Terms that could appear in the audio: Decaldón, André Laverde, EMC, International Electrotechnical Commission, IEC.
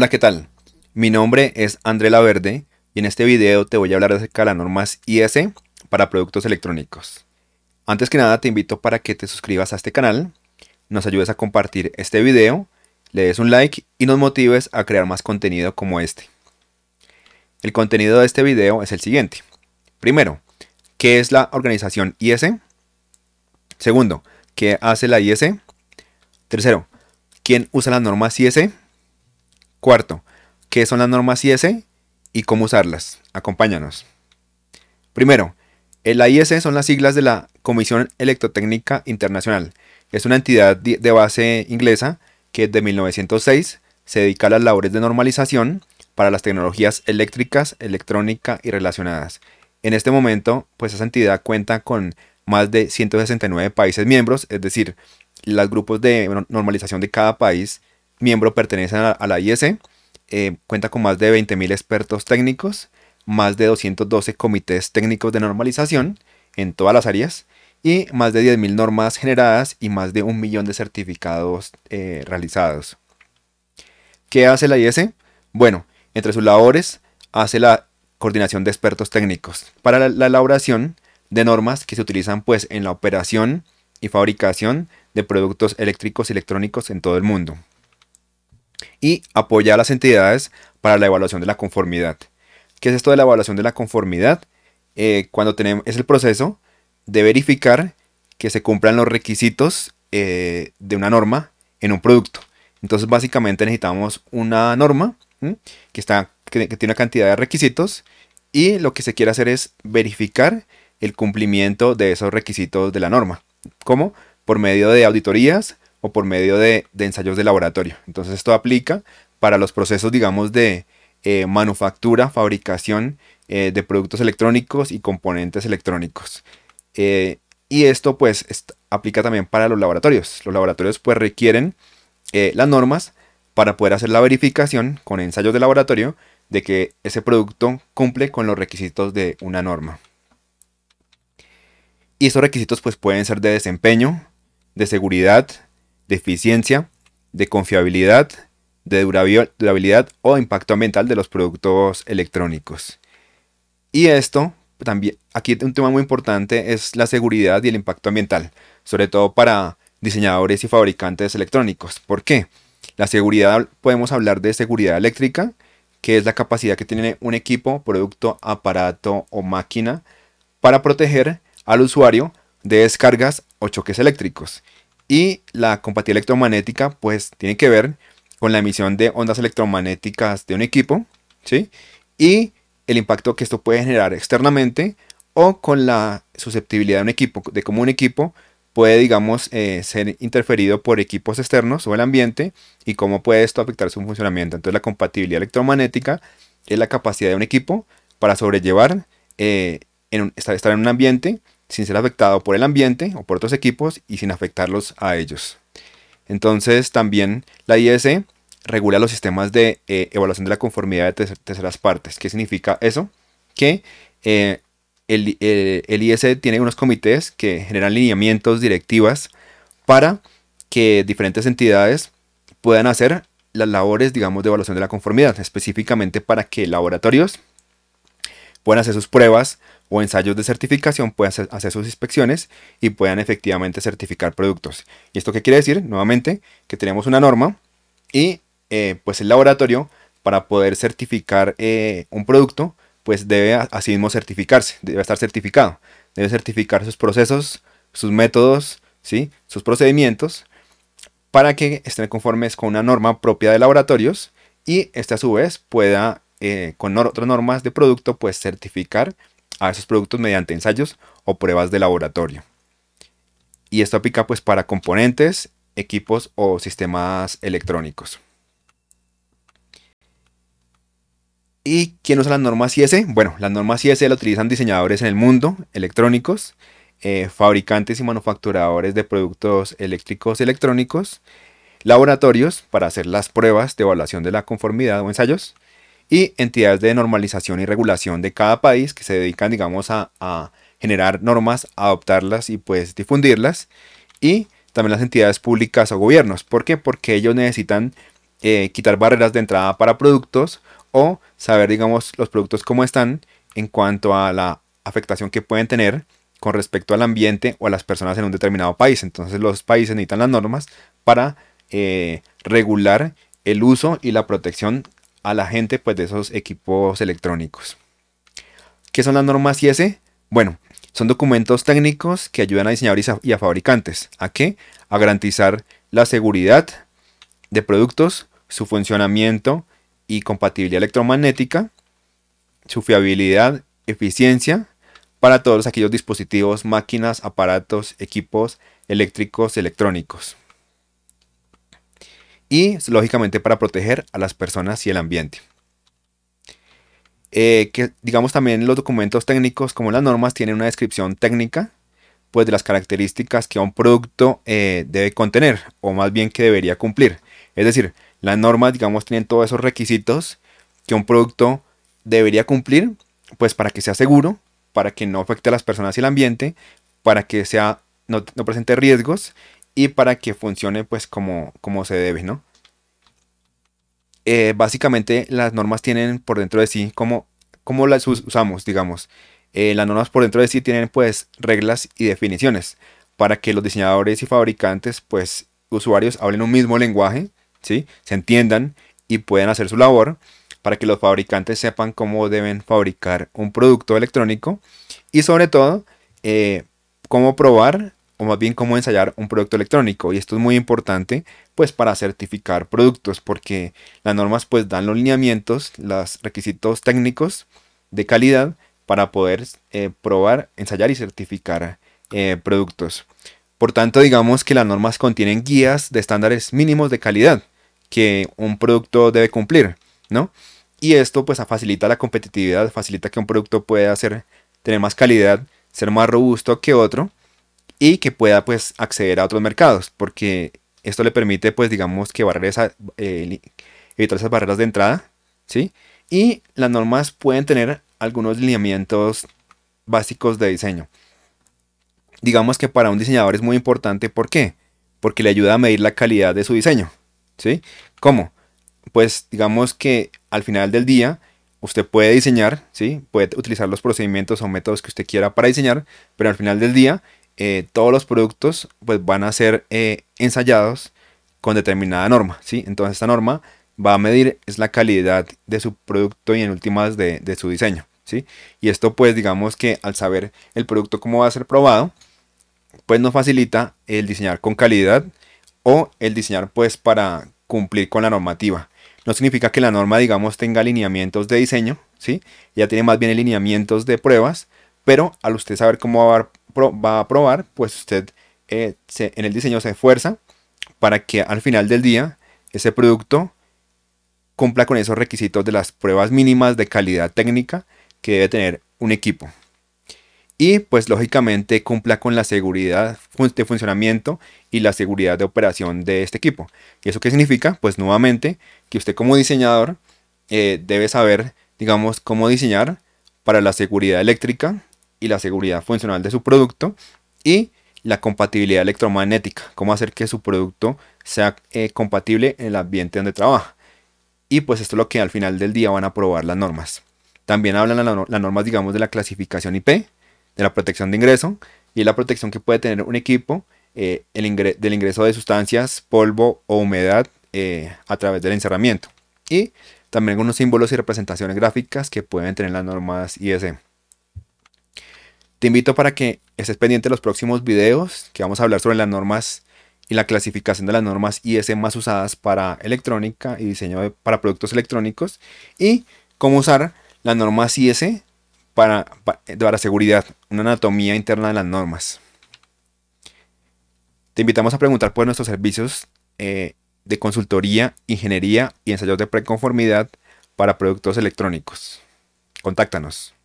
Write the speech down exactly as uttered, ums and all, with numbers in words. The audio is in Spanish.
Hola, ¿qué tal? Mi nombre es André Laverde y en este video te voy a hablar acerca de las normas I S para productos electrónicos. Antes que nada te invito para que te suscribas a este canal, nos ayudes a compartir este video, le des un like y nos motives a crear más contenido como este. El contenido de este video es el siguiente. Primero, ¿qué es la organización I S? Segundo, ¿qué hace la I S? Tercero, ¿quién usa las normas I S? Cuarto, ¿qué son las normas I S y cómo usarlas? Acompáñanos. Primero, la I S son las siglas de la Comisión Electrotécnica Internacional. Es una entidad de base inglesa que desde mil novecientos seis se dedica a las labores de normalización para las tecnologías eléctricas, electrónica y relacionadas. En este momento, pues esa entidad cuenta con más de ciento sesenta y nueve países miembros, es decir, los grupos de normalización de cada país miembro pertenecen a la I S, eh, cuenta con más de veinte mil expertos técnicos, más de doscientos doce comités técnicos de normalización en todas las áreas y más de diez mil normas generadas y más de un millón de certificados eh, realizados. ¿Qué hace la I S? Bueno, entre sus labores hace la coordinación de expertos técnicos para la elaboración de normas que se utilizan pues en la operación y fabricación de productos eléctricos y electrónicos en todo el mundo, y apoya a las entidades para la evaluación de la conformidad. ¿Qué es esto de la evaluación de la conformidad? Eh, cuando tenemos, es el proceso de verificar que se cumplan los requisitos eh, de una norma en un producto. Entonces básicamente necesitamos una norma ¿sí? que, está, que, que tiene una cantidad de requisitos y lo que se quiere hacer es verificar el cumplimiento de esos requisitos de la norma. ¿Cómo? Por medio de auditorías o por medio de, de ensayos de laboratorio. Entonces esto aplica para los procesos, digamos, de eh, manufactura, fabricación eh, de productos electrónicos y componentes electrónicos. Eh, y esto pues est- aplica también para los laboratorios. Los laboratorios pues requieren eh, las normas para poder hacer la verificación con ensayos de laboratorio de que ese producto cumple con los requisitos de una norma. Y esos requisitos pues pueden ser de desempeño, de seguridad, de eficiencia, de confiabilidad, de durabilidad o impacto ambiental de los productos electrónicos. Y esto, también, aquí un tema muy importante es la seguridad y el impacto ambiental, sobre todo para diseñadores y fabricantes electrónicos. ¿Por qué? La seguridad, podemos hablar de seguridad eléctrica, que es la capacidad que tiene un equipo, producto, aparato o máquina para proteger al usuario de descargas o choques eléctricos. Y la compatibilidad electromagnética pues tiene que ver con la emisión de ondas electromagnéticas de un equipo, ¿sí? Y el impacto que esto puede generar externamente o con la susceptibilidad de un equipo, de cómo un equipo puede, digamos, eh, ser interferido por equipos externos o el ambiente y cómo puede esto afectar su funcionamiento. Entonces la compatibilidad electromagnética es la capacidad de un equipo para sobrellevar, eh, en un, estar, estar en un ambiente sin ser afectado por el ambiente o por otros equipos y sin afectarlos a ellos. Entonces también la I S regula los sistemas de eh, evaluación de la conformidad de ter terceras partes. ¿Qué significa eso? Que eh, el, el, el I S tiene unos comités que generan lineamientos, directivas para que diferentes entidades puedan hacer las labores, digamos, de evaluación de la conformidad, específicamente para que laboratorios puedan hacer sus pruebas o ensayos de certificación, puedan hacer sus inspecciones y puedan efectivamente certificar productos. ¿Y esto qué quiere decir? Nuevamente, que tenemos una norma y eh, pues el laboratorio, para poder certificar eh, un producto, pues debe así mismo certificarse, debe estar certificado, debe certificar sus procesos, sus métodos, ¿sí? Sus procedimientos, para que estén conformes con una norma propia de laboratorios y este a su vez pueda, eh, con no- otras normas de producto, pues certificar a esos productos mediante ensayos o pruebas de laboratorio. Y esto aplica pues para componentes, equipos o sistemas electrónicos. ¿Y quién usa las normas I S? Bueno, las normas I S las utilizan diseñadores en el mundo, electrónicos, eh, fabricantes y manufacturadores de productos eléctricos y electrónicos, laboratorios para hacer las pruebas de evaluación de la conformidad o ensayos, y entidades de normalización y regulación de cada país que se dedican, digamos, a, a generar normas, a adoptarlas y pues difundirlas. Y también las entidades públicas o gobiernos. ¿Por qué? Porque ellos necesitan eh, quitar barreras de entrada para productos o saber, digamos, los productos cómo están en cuanto a la afectación que pueden tener con respecto al ambiente o a las personas en un determinado país. Entonces los países necesitan las normas para eh, regular el uso y la protección a la gente, pues, de esos equipos electrónicos. ¿Qué son las normas I S? Bueno, son documentos técnicos que ayudan a diseñadores y a fabricantes. ¿A qué? A garantizar la seguridad de productos, su funcionamiento y compatibilidad electromagnética, su fiabilidad, eficiencia, para todos aquellos dispositivos, máquinas, aparatos, equipos eléctricos, electrónicos. Y, lógicamente, para proteger a las personas y el ambiente. Eh, que, digamos, también los documentos técnicos, como las normas, tienen una descripción técnica, pues, de las características que un producto eh, debe contener, o más bien que debería cumplir. Es decir, las normas, digamos, tienen todos esos requisitos que un producto debería cumplir, pues, para que sea seguro, para que no afecte a las personas y el ambiente, para que sea, no, no presente riesgos, y para que funcione, pues, como, como se debe, ¿no? Eh, básicamente las normas tienen por dentro de sí, como, como las usamos, digamos. Eh, las normas por dentro de sí tienen, pues, reglas y definiciones para que los diseñadores y fabricantes, pues, usuarios hablen un mismo lenguaje, ¿sí? Se entiendan y puedan hacer su labor, para que los fabricantes sepan cómo deben fabricar un producto electrónico y, sobre todo, eh, cómo probar, o más bien cómo ensayar un producto electrónico. Y esto es muy importante, pues, para certificar productos, porque las normas, pues, dan los lineamientos, los requisitos técnicos de calidad para poder eh, probar, ensayar y certificar eh, productos. Por tanto, digamos que las normas contienen guías de estándares mínimos de calidad que un producto debe cumplir, ¿no? Y esto, pues, facilita la competitividad, facilita que un producto pueda hacer, tener más calidad, ser más robusto que otro, y que pueda, pues, acceder a otros mercados, porque esto le permite, pues, digamos, que barrer esa, eh, evitar esas barreras de entrada, ¿sí? Y las normas pueden tener algunos lineamientos básicos de diseño. Digamos que para un diseñador es muy importante, ¿por qué? Porque le ayuda a medir la calidad de su diseño, ¿sí? ¿Cómo? Pues, digamos que al final del día usted puede diseñar, ¿sí? Puede utilizar los procedimientos o métodos que usted quiera para diseñar, pero al final del día Eh, todos los productos, pues, van a ser eh, ensayados con determinada norma, ¿sí? Entonces esta norma va a medir es la calidad de su producto y en últimas de, de su diseño, ¿sí? Y esto, pues, digamos que al saber el producto cómo va a ser probado, pues nos facilita el diseñar con calidad o el diseñar, pues, para cumplir con la normativa. No significa que la norma, digamos, tenga lineamientos de diseño, ¿sí? Ya tiene más bien lineamientos de pruebas, pero al usted saber cómo va a va a probar, pues usted eh, se, en el diseño se esfuerza para que al final del día ese producto cumpla con esos requisitos de las pruebas mínimas de calidad técnica que debe tener un equipo, y, pues, lógicamente cumpla con la seguridad de funcionamiento y la seguridad de operación de este equipo. ¿Y eso qué significa? Pues, nuevamente, que usted como diseñador eh, debe saber, digamos, cómo diseñar para la seguridad eléctrica y la seguridad funcional de su producto, y la compatibilidad electromagnética, cómo hacer que su producto sea eh, compatible en el ambiente donde trabaja. Y, pues, esto es lo que al final del día van a probar las normas. También hablan las normas, digamos, de la clasificación I P, de la protección de ingreso y la protección que puede tener un equipo eh, el ingre del ingreso de sustancias, polvo o humedad eh, a través del encerramiento, y también algunos símbolos y representaciones gráficas que pueden tener las normas I S. Te invito para que estés pendiente de los próximos videos, que vamos a hablar sobre las normas y la clasificación de las normas I S más usadas para electrónica y diseño de, para productos electrónicos, y cómo usar las normas I S para, para, para seguridad, una anatomía interna de las normas. Te invitamos a preguntar por nuestros servicios eh, de consultoría, ingeniería y ensayos de preconformidad para productos electrónicos. Contáctanos.